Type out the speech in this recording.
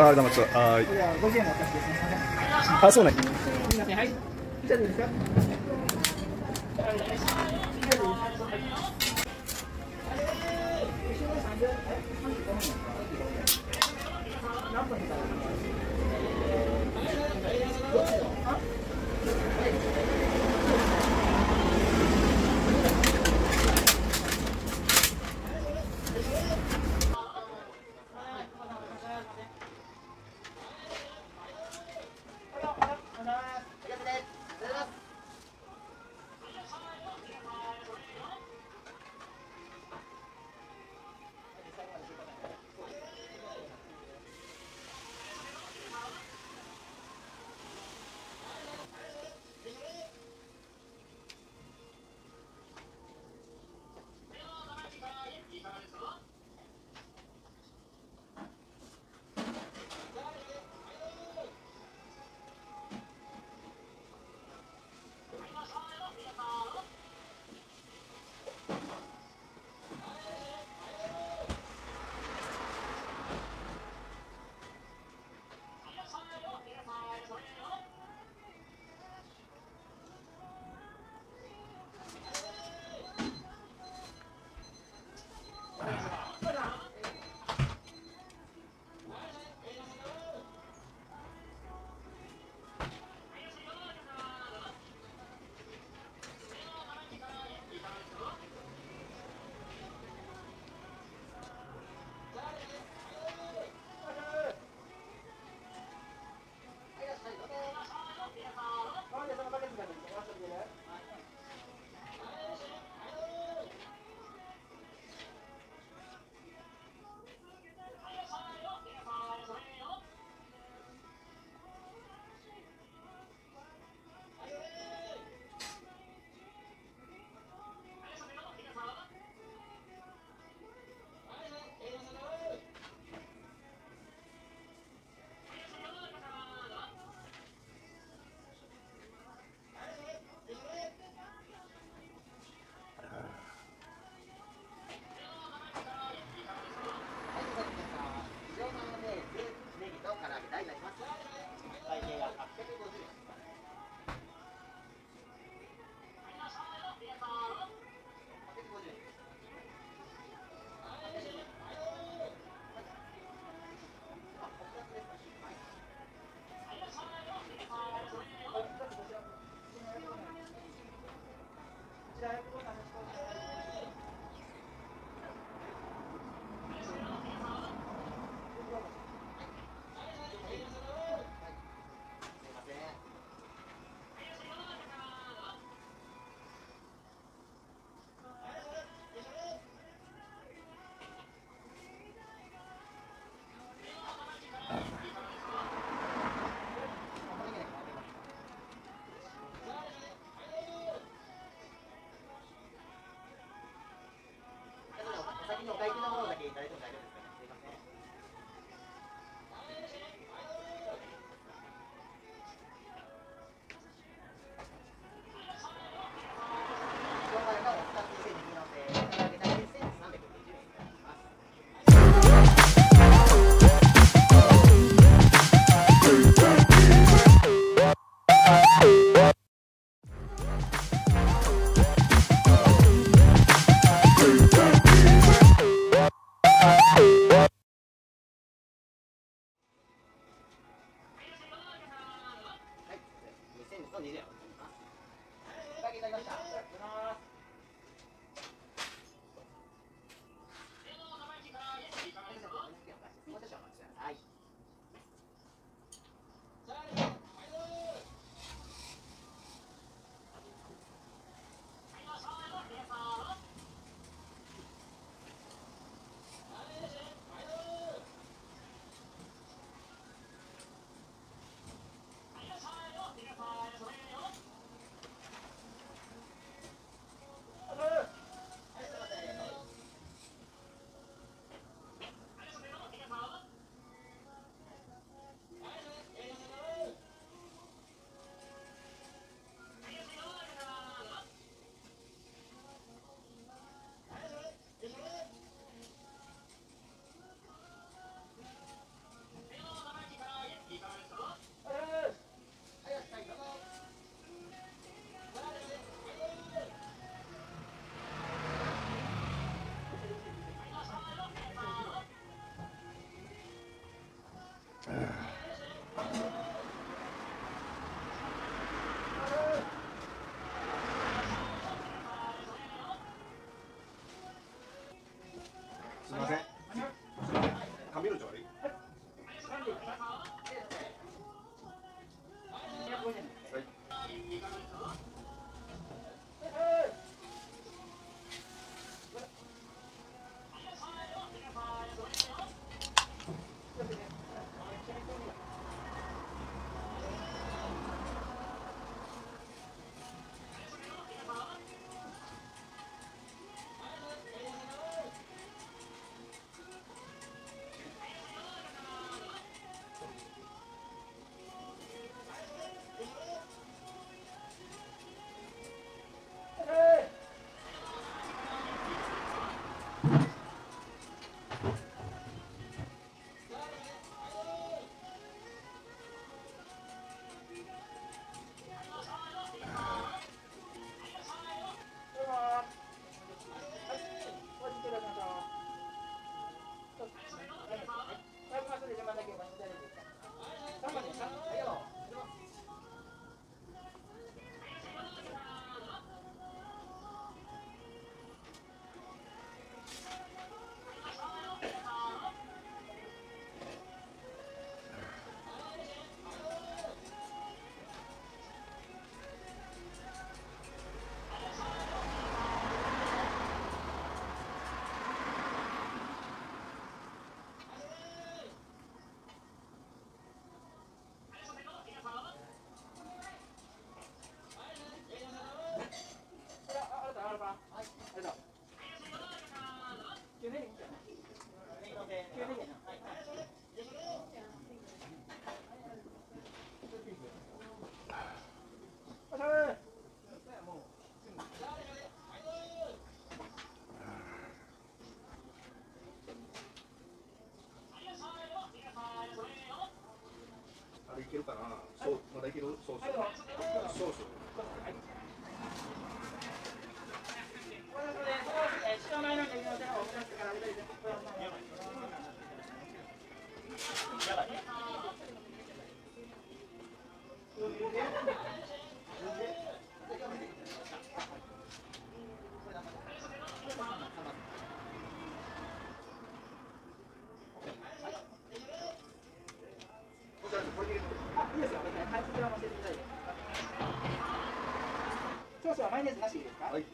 ありがとうございます。はい。50円のお貸しですね。あ、そうね。すみません。はい。以上ですか。すいません。髪の毛悪い。いけるかな。そう、まだいける。そうそう。そうそう。はい。